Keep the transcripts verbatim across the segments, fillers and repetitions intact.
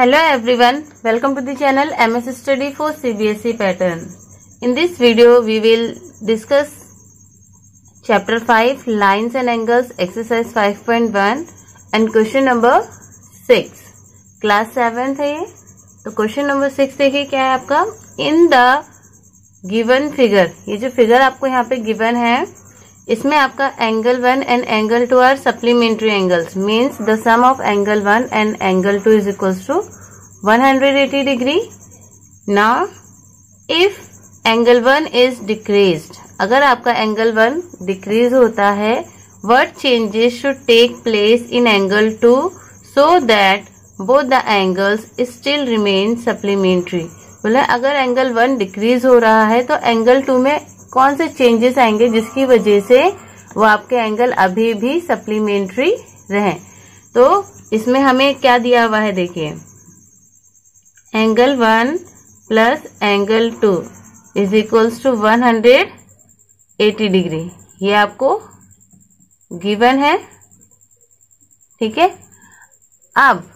Hello everyone, welcome to the channel M S Study for C B S E pattern. In this video, we will discuss chapter five, lines and angles, exercise five point one and question number six. Class seven था ये. तो question number six देखिए क्या है आपका. In the given figure, ये जो figure आपको यहाँ पे given है, इसमें आपका angle one and angle two are supplementary angles. Means the sum of angle one and angle two is equals to one hundred eighty degree. Now, if angle one is decreased, अगर आपका angle one decrease होता है, what changes should take place in angle two so that both the angles still remain supplementary. बोले अगर angle one decrease हो रहा है तो angle two में कौन से चेंजेस आएंगे जिसकी वजह से वो आपके एंगल अभी भी सप्लीमेंट्री रहें. तो इसमें हमें क्या दिया हुआ है देखिए, angle one plus angle two is equals to one hundred eighty degree. ये आपको गिवन है. ठीक है, अब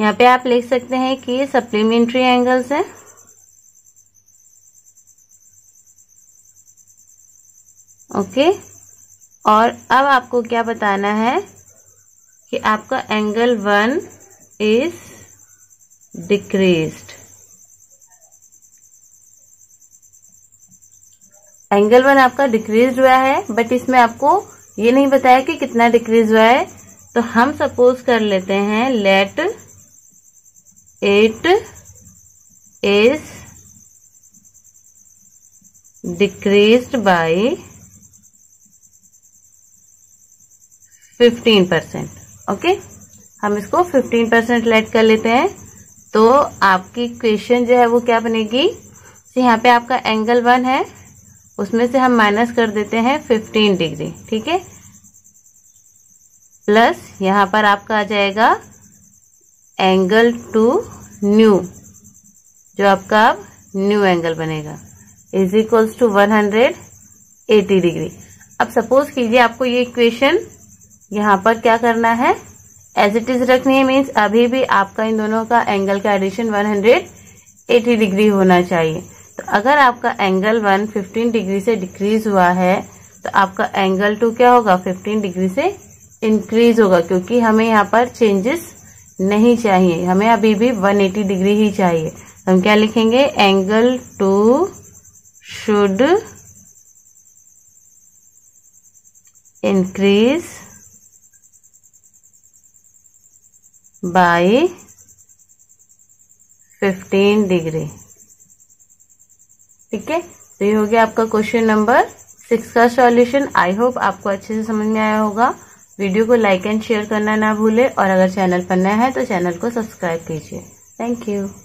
यहाँ पे आप लिख सकते हैं कि ये सप्लीमेंट्री एंगल्स हैं. Okay okay. और अब आपको क्या बताना है कि आपका angle one is decreased. Angle one आपका डिक्रीज हुआ है, बट इसमें आपको ये नहीं बताया कि कितना डिक्रीज हुआ है. तो हम सपोज कर लेते हैं let it is decreased by fifteen percent. Okay, हम इसको फिफ्टीन परसेंट लेट कर लेते हैं. तो आपकी क्वेश्चन जो है वो क्या बनेगी, यहाँ पे आपका एंगल वन है, उसमें से हम माइनस कर देते हैं फिफ्टीन डिग्री. ठीक है, प्लस यहाँ पर आपका आ जाएगा एंगल टू न्यू, जो आपका अब न्यू एंगल बनेगा is equals to one hundred eighty degree. अब सपोज कीजिए आपको ये इक्वेशन यहाँ पर क्या करना है, एज इट इज रखनी है. मीन्स अभी भी आपका इन दोनों का एंगल का addition one hundred eighty degree होना चाहिए. तो अगर आपका एंगल वन फिफ्टीन डिग्री से डिक्रीज हुआ है तो आपका एंगल टू क्या होगा, फिफ्टीन डिग्री से इंक्रीज होगा, क्योंकि हमें यहाँ पर चेंजेस नहीं चाहिए, हमें अभी भी वन एटी डिग्री ही चाहिए. तो हम क्या लिखेंगे, angle two should increase by fifteen degree. ठीक है, तो ये हो गया आपका क्वेश्चन नंबर सिक्स का सॉल्यूशन. आई होप आपको अच्छे से समझ में आया होगा. वीडियो को लाइक एंड शेयर करना ना भूले और अगर चैनल पर नया है तो चैनल को सब्सक्राइब कीजिए. Thank you.